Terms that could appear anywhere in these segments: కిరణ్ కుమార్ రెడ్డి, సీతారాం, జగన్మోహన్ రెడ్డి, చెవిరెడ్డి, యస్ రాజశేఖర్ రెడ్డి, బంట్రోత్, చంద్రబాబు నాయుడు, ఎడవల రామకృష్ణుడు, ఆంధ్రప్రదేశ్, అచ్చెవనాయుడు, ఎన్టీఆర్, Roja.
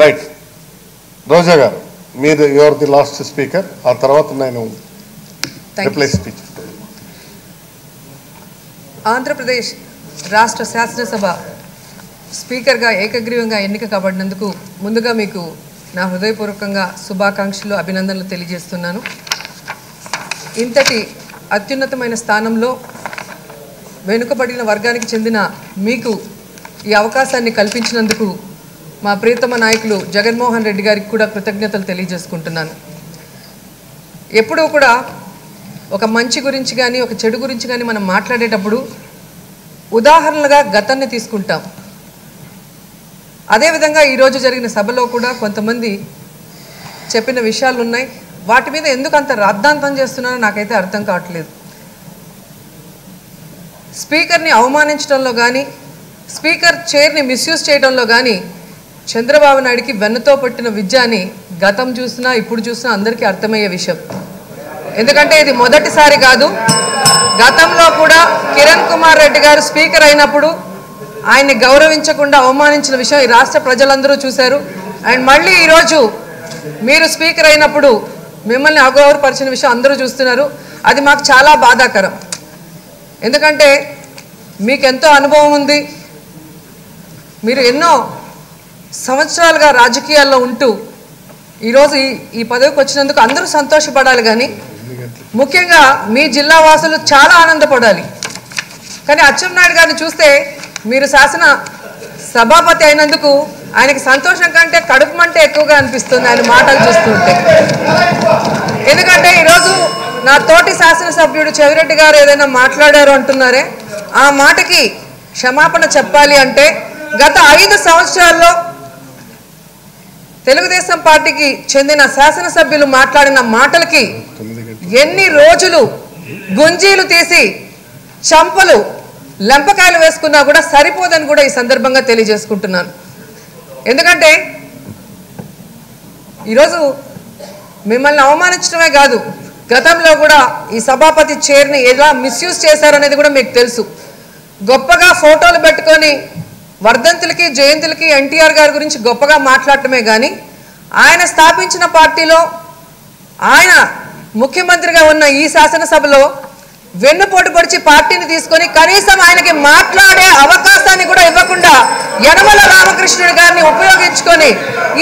Right రోజా గారు, మీరు your the last speaker. ఆ తర్వాత నేను రిప్లై స్పీచ్. ఆంధ్రప్రదేశ్ రాష్ట్ర శాసనసభ స్పీకర్గా ఏకగ్రీవంగా ఎన్నిక కాబడినందుకు ముందుగా మీకు నా హృదయపూర్వకంగా శుభాకాంక్షలు, అభినందనలు తెలియజేస్తున్నాను. ఇంతటి అత్యున్నతమైన స్థానంలో వెనుకబడిన వర్గానికి చెందిన మీకు ఈ అవకాశాన్ని కల్పించినందుకు మా ప్రియతమ నాయకులు జగన్మోహన్ రెడ్డి గారికి కూడా కృతజ్ఞతలు తెలియజేసుకుంటున్నాను. ఎప్పుడూ కూడా ఒక మంచి గురించి కానీ ఒక చెడు గురించి కానీ మనం మాట్లాడేటప్పుడు ఉదాహరణలుగా గతాన్ని తీసుకుంటాం. అదేవిధంగా ఈరోజు జరిగిన సభలో కూడా కొంతమంది చెప్పిన విషయాలు ఉన్నాయి. వాటి మీద ఎందుకు అంత రాద్ధాంతం చేస్తున్నారో నాకైతే అర్థం కావట్లేదు. స్పీకర్ని అవమానించడంలో కానీ, స్పీకర్ చైర్ని మిస్యూజ్ చేయడంలో కానీ చంద్రబాబు నాయుడికి వెన్నుతో పట్టిన విద్య అని గతం చూసినా ఇప్పుడు చూసినా అందరికీ అర్థమయ్యే విషయం. ఎందుకంటే ఇది మొదటిసారి కాదు. గతంలో కూడా కిరణ్ కుమార్ రెడ్డి గారు స్పీకర్ అయినప్పుడు ఆయన్ని గౌరవించకుండా అవమానించిన విషయం ఈ రాష్ట్ర ప్రజలందరూ చూశారు. అండ్ మళ్ళీ ఈరోజు మీరు స్పీకర్ అయినప్పుడు మిమ్మల్ని అగౌరవపరిచిన విషయం అందరూ చూస్తున్నారు. అది మాకు చాలా బాధాకరం. ఎందుకంటే మీకెంతో అనుభవం ఉంది, మీరు ఎన్నో సంవత్సరాలుగా రాజకీయాల్లో ఉంటూ ఈరోజు ఈ పదవికి వచ్చినందుకు అందరూ సంతోషపడాలి. కానీ ముఖ్యంగా మీ జిల్లా వాసులు చాలా ఆనందపడాలి. కానీ అచ్చెవనాయుడు గారిని చూస్తే మీరు శాసన సభాపతి అయినందుకు ఆయనకి సంతోషం కంటే కడుపు మంట ఎక్కువగా అనిపిస్తుంది ఆయన మాటలు చూస్తుంటే. ఎందుకంటే ఈరోజు నా తోటి శాసనసభ్యుడు చెవిరెడ్డి గారు ఏదైనా మాట్లాడారు అంటున్నారే, ఆ మాటకి క్షమాపణ చెప్పాలి అంటే గత 5 సంవత్సరాల్లో తెలుగుదేశం పార్టీకి చెందిన శాసనసభ్యులు మాట్లాడిన మాటలకి ఎన్ని రోజులు గుంజీలు తీసి చంపలు లంపకాయలు వేసుకున్నా కూడా సరిపోదని కూడా ఈ సందర్భంగా తెలియజేసుకుంటున్నాను. ఎందుకంటే ఈరోజు మిమ్మల్ని అవమానించడమే కాదు, గతంలో కూడా ఈ సభాపతి చైర్ని ఎలా మిస్యూజ్ చేశారనేది కూడా మీకు తెలుసు. గొప్పగా ఫోటోలు పెట్టుకొని వర్ధంతులకి జయంతులకి ఎన్టీఆర్ గారి గురించి గొప్పగా మాట్లాడటమే కానీ, ఆయన స్థాపించిన పార్టీలో ఆయన ముఖ్యమంత్రిగా ఉన్న ఈ శాసనసభలో వెన్నుపోటు పొడిచి పార్టీని తీసుకొని కనీసం ఆయనకి మాట్లాడే అవకాశాన్ని కూడా ఇవ్వకుండా ఎడవల రామకృష్ణుడు గారిని ఉపయోగించుకొని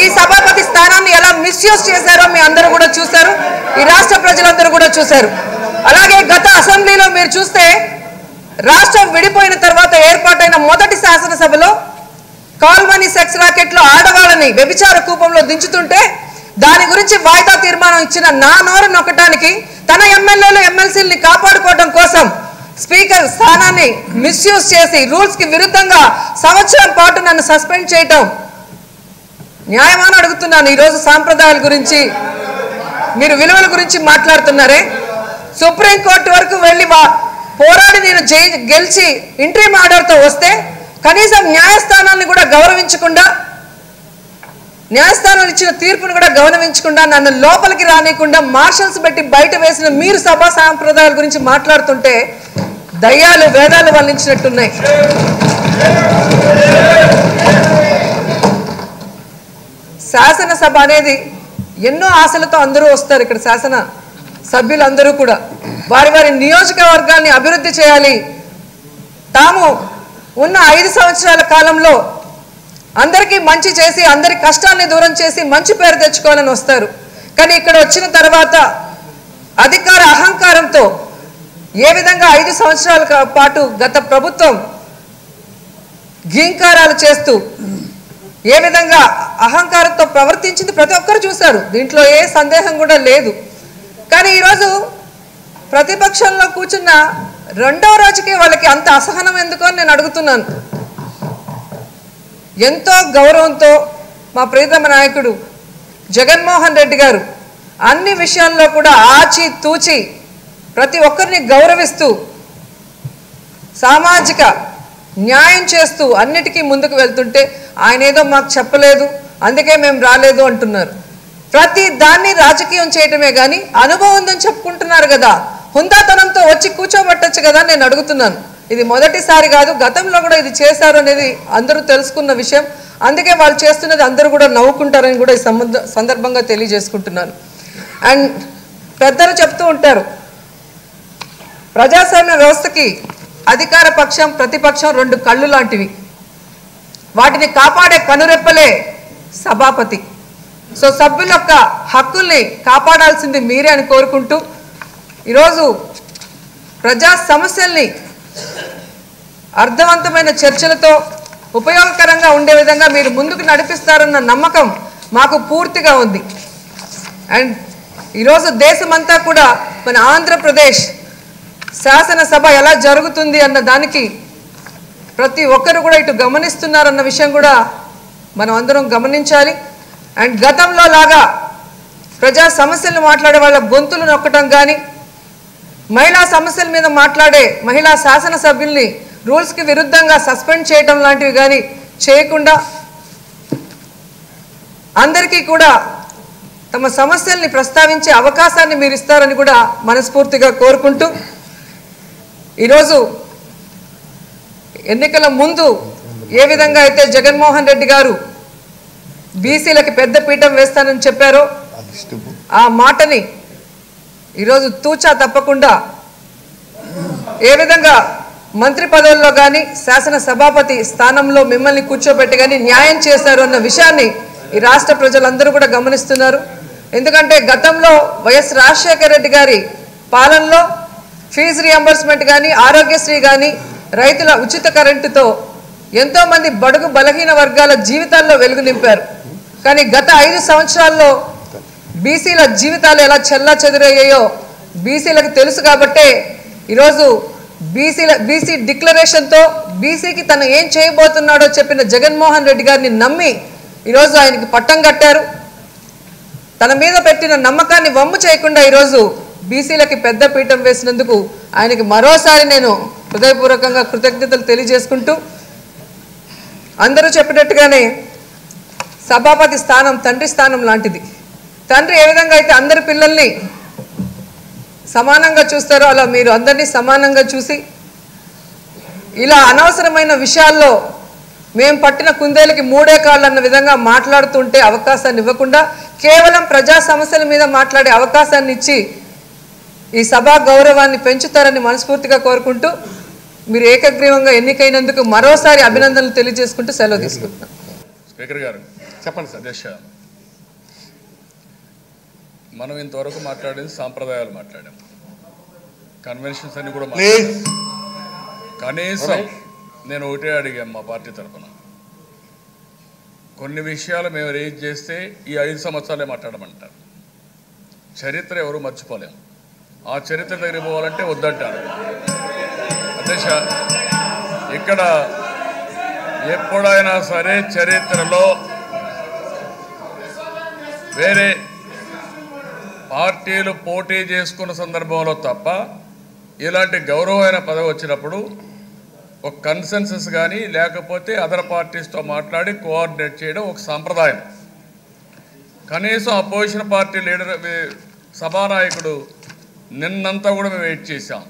ఈ సభాపతి స్థానాన్ని ఎలా మిస్యూజ్ చేశారో మీ అందరూ కూడా చూశారు, ఈ రాష్ట్ర ప్రజలందరూ కూడా చూశారు. అలాగే గత అసెంబ్లీలో మీరు చూస్తే రాష్ట్రం విడిపోయిన తర్వాత ఏర్పాటైన మొదటి శాసనసభలో కాల్వని సెక్స్ రాకెట్లో ఆడవాళ్ళని వ్యభిచార కూపంలో దించుతుంటే దాని గురించి వాయిదా తీర్మానం ఇచ్చిన నా నోరు నొక్కటానికి తన ఎమ్మెల్యేలు ఎమ్మెల్సీలని కాపాడుకోవడం కోసం స్పీకర్ స్థానాన్ని మిస్యూజ్ చేసి రూల్స్కి విరుద్ధంగా సంవత్సరం పాటు నన్ను సస్పెండ్ చేయటం న్యాయమాన అడుగుతున్నాను. ఈరోజు సాంప్రదాయాల గురించి మీరు విలువల గురించి మాట్లాడుతున్నారే, సుప్రీంకోర్టు వరకు వెళ్ళి పోరాడి నేను గెలిచి ఇంట్రీమ్ ఆర్డర్తో వస్తే కనీసం న్యాయస్థానాన్ని కూడా గౌరవించకుండా, న్యాయస్థానం ఇచ్చిన తీర్పును కూడా గౌరవించకుండా నన్ను లోపలికి రానియకుండా మార్షల్స్ పెట్టి బయట వేసిన మీరు సభా సాంప్రదాయాల గురించి మాట్లాడుతుంటే దయ్యాలు వేదాలు వల్లించినట్టున్నాయి. శాసనసభ అనేది ఎన్నో ఆశలతో అందరూ వస్తారు. ఇక్కడ శాసన సభ్యులందరూ కూడా వారి వారి నియోజకవర్గాన్ని అభివృద్ధి చేయాలి, తాము ఉన్న 5 సంవత్సరాల కాలంలో అందరికీ మంచి చేసి అందరి కష్టాన్ని దూరం చేసి మంచి పేరు తెచ్చుకోవాలని వస్తారు. కానీ ఇక్కడ వచ్చిన తర్వాత అధికార అహంకారంతో ఏ విధంగా 5 సంవత్సరాల పాటు గత ప్రభుత్వం గీంకారాలు చేస్తూ ఏ విధంగా అహంకారంతో ప్రవర్తించింది ప్రతి ఒక్కరు చూశారు, దీంట్లో ఏ సందేహం కూడా లేదు. కానీ ఈరోజు ప్రతిపక్షంలో కూర్చున్న రెండవ రోజుకే వాళ్ళకి అంత అసహనం ఎందుకు అని నేను అడుగుతున్నాను. ఎంతో గౌరవంతో మా ప్రియతమ నాయకుడు జగన్మోహన్ రెడ్డి గారు అన్ని విషయాల్లో కూడా ఆచి తూచి ప్రతి ఒక్కరిని గౌరవిస్తూ సామాజిక న్యాయం చేస్తూ అన్నిటికీ ముందుకు వెళ్తుంటే ఆయన ఏదో మాకు చెప్పలేదు అందుకే మేము రాలేదు అంటున్నారు. ప్రతి దాన్ని రాజకీయం చేయటమే కానీ అనుభవం ఉందని చెప్పుకుంటున్నారు కదా, హుందాతనంతో వచ్చి కూర్చోబట్టచ్చు కదా నేను అడుగుతున్నాను. ఇది మొదటిసారి కాదు, గతంలో కూడా ఇది చేశారు అనేది అందరూ తెలుసుకున్న విషయం. అందుకే వాళ్ళు చేస్తున్నది అందరూ కూడా నవ్వుకుంటారని కూడా ఈ సందర్భంగా తెలియజేసుకుంటున్నాను. అండ్ పెద్దలు చెప్తూ ఉంటారు, ప్రజాస్వామ్య వ్యవస్థకి అధికార పక్షం ప్రతిపక్షం రెండు కళ్ళు లాంటివి, వాటిని కాపాడే కనురెప్పలే సభాపతి. సో సభ్యుల యొక్క హక్కుల్ని కాపాడాల్సింది మీరే అని కోరుకుంటూ ఈరోజు ప్రజా సమస్యల్ని అర్థవంతమైన చర్చలతో ఉపయోగకరంగా ఉండే విధంగా మీరు ముందుకు నడిపిస్తారన్న నమ్మకం మాకు పూర్తిగా ఉంది. అండ్ ఈరోజు దేశమంతా కూడా మన ఆంధ్రప్రదేశ్ శాసనసభ ఎలా జరుగుతుంది అన్న దానికి ప్రతి ఒక్కరు కూడా ఇటు గమనిస్తున్నారన్న విషయం కూడా మనం అందరం గమనించాలి. అండ్ గతంలో లాగా ప్రజా సమస్యలు మాట్లాడే వాళ్ళ గొంతులు నొక్కటం కానీ, మహిళా సమస్యల మీద మాట్లాడే మహిళా శాసనసభ్యుల్ని రూల్స్కి విరుద్ధంగా సస్పెండ్ చేయటం లాంటివి కానీ చేయకుండా అందరికీ కూడా తమ సమస్యల్ని ప్రస్తావించే అవకాశాన్ని మీరు ఇస్తారని కూడా మనస్ఫూర్తిగా కోరుకుంటూ, ఈరోజు ఎన్నికల ముందు ఏ విధంగా అయితే జగన్మోహన్ రెడ్డి గారు బీసీలకు పెద్ద పీఠం వేస్తానని చెప్పారో ఆ మాటని ఈరోజు తూచా తప్పకుండా ఏ విధంగా మంత్రి పదవుల్లో కానీ శాసన సభాపతి స్థానంలో మిమ్మల్ని కూర్చోబెట్టి కానీ న్యాయం చేశారు అన్న విషయాన్ని ఈ రాష్ట్ర ప్రజలందరూ కూడా గమనిస్తున్నారు. ఎందుకంటే గతంలో వైఎస్ రాజశేఖర్ రెడ్డి గారి పాలనలో ఫీజు రియంబర్స్మెంట్ కానీ, ఆరోగ్యశ్రీ కానీ, రైతుల ఉచిత కరెంటుతో ఎంతోమంది బడుగు బలహీన వర్గాల జీవితాల్లో వెలుగు నింపారు. కానీ గత 5 సంవత్సరాల్లో బీసీల జీవితాలు ఎలా చెల్లా చెదురయ్యాయో బీసీలకు తెలుసు కాబట్టే ఈరోజు బీసీ డిక్లరేషన్తో బీసీకి తను ఏం చేయబోతున్నాడో చెప్పిన జగన్మోహన్ రెడ్డి గారిని నమ్మి ఈరోజు ఆయనకి పట్టం కట్టారు. తన మీద పెట్టిన నమ్మకాన్ని వమ్ము చేయకుండా ఈరోజు బీసీలకి పెద్ద పీఠం వేసినందుకు ఆయనకి మరోసారి నేను హృదయపూర్వకంగా కృతజ్ఞతలు తెలియజేసుకుంటూ, అందరూ చెప్పినట్టుగానే సభాపతి స్థానం తండ్రి స్థానం లాంటిది. తండ్రి ఏ విధంగా అయితే అందరి పిల్లల్ని సమానంగా చూస్తారో అలా మీరు అందరినీ సమానంగా చూసి, ఇలా అనవసరమైన విషయాల్లో మేము పట్టిన కుందేలకి 3 కాళ్ళు అన్న విధంగా మాట్లాడుతుంటే అవకాశాన్ని ఇవ్వకుండా కేవలం ప్రజా సమస్యల మీద మాట్లాడే అవకాశాన్ని ఇచ్చి ఈ సభా గౌరవాన్ని పెంచుతారని మనస్ఫూర్తిగా కోరుకుంటూ, మీరు ఏకగ్రీవంగా ఎన్నికైనందుకు మరోసారి అభినందనలు తెలియజేసుకుంటూ సెలవు తీసుకుంటున్నాను. స్పీకర్ గారు చెప్పండి సార్. మనం ఇంతవరకు మాట్లాడేది సాంప్రదాయాలు మాట్లాడాం, కన్వెన్షన్స్ అన్ని కూడా మాట్లాడాం. కనీసం నేను ఒకటే అడిగాను, మా పార్టీ తరఫున కొన్ని విషయాలు మేము రేజ్ చేస్తే ఈ 5 సంవత్సరాలే మాట్లాడమంటారు. చరిత్ర ఎవరు మర్చిపోలేము, ఆ చరిత్ర దగ్గరికి పోవాలంటే వద్దంటారు. అధ్యక్ష, ఇక్కడ ఎప్పుడైనా సరే చరిత్రలో వేరే పార్టీలు పోటీ చేసుకున్న సందర్భంలో తప్ప ఇలాంటి గౌరవమైన పదవి వచ్చినప్పుడు ఒక కన్సెన్సస్ కానీ లేకపోతే అదర్ పార్టీస్తో మాట్లాడి కోఆర్డినేట్ చేయడం ఒక సాంప్రదాయం. కనీసం అపోజిషన్ పార్టీ లీడర్ సభానాయకుడు నిన్నంతా కూడా మేము వెయిట్ చేశాం.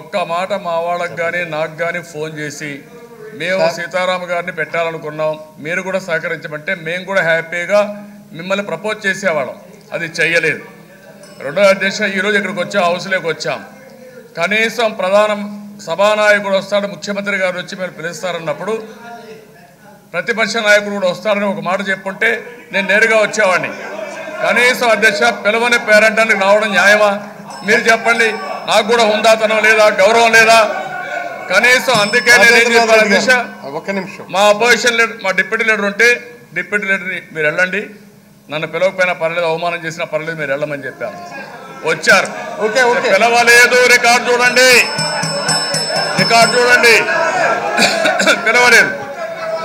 ఒక్క మాట మా వాళ్ళకు కానీ నాకు కానీ ఫోన్ చేసి మేము సీతారాం గారిని పెట్టాలనుకున్నాం, మీరు కూడా సహకరించమంటే మేము కూడా హ్యాపీగా మిమ్మల్ని ప్రపోజ్ చేసేవాళ్ళం, అది చెయ్యలేదు. రెండో అధ్యక్ష, ఈరోజు ఇక్కడికి వచ్చాం, హౌస్లోకి వచ్చాం. కనీసం ప్రధాన సభానాయకుడు వస్తాడు, ముఖ్యమంత్రి గారు వచ్చి మీరు పిలుస్తారన్నప్పుడు ప్రతిపక్ష నాయకుడు కూడా వస్తారని ఒక మాట చెప్పుంటే నేను నేరుగా వచ్చేవాడిని. కనీసం అధ్యక్ష, పిలవని పేరంటానికి రావడం న్యాయమా? మీరు చెప్పండి, నాకు కూడా హుందాతనం లేదా, గౌరవం లేదా? కనీసం అందుకే నేనేం చెప్పాను అధ్యక్ష, మా అపోజిషన్ లీడర్, మా డిప్యూటీ లీడర్ ఉంటే డిప్యూటీ లీడర్ని మీరు వెళ్ళండి, నన్ను పిలవకపోయినా పర్లేదు, అవమానం చేసినా పర్లేదు, మీరు వెళ్ళమని చెప్పాను. వచ్చారు, పిలవలేదు. రికార్డు చూడండి, రికార్డు చూడండి, పిలవలేదు.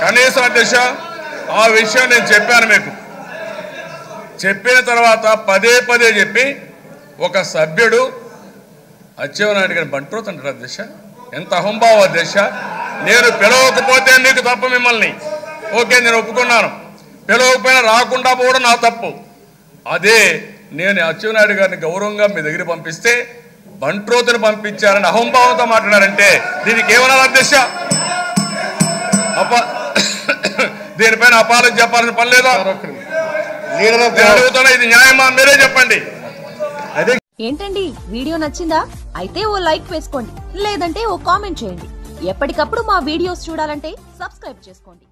కనీసం అధ్యక్ష, ఆ విషయం నేను చెప్పాను. మీకు చెప్పిన తర్వాత పదే చెప్పి ఒక సభ్యుడు అచ్చేవనాయుడు గారిని బంట్రోత్ అంటారు అధ్యక్ష. ఎంత అహంభావ అధ్యక్ష! నేను పిలవకపోతే నీకు తప్పు, మిమ్మల్ని ఓకే నేను ఒప్పుకున్నాను, పిలవకపోయినా రాకుండా పోవడం నా తప్పు. అదే నేను అచ్చెవనాయుడు గారిని గౌరవంగా మీ దగ్గర పంపిస్తే బంట్రోత్ను పంపించారని అహంభావంతో మాట్లాడారంటే దీనికి ఏమన్నా అధ్యక్ష? దీనిపైన అపాలు చెప్పాలని పని లేదా? ఇది న్యాయమా? మీరే చెప్పండి. ఏంటండి, వీడియో నచ్చిందా? అయితే ఓ లైక్ వేసుకోండి, లేదంటే ఓ కామెంట్ చేయండి. ఎప్పటికప్పుడు మా వీడియోస్ చూడాలంటే సబ్స్క్రైబ్ చేసుకోండి.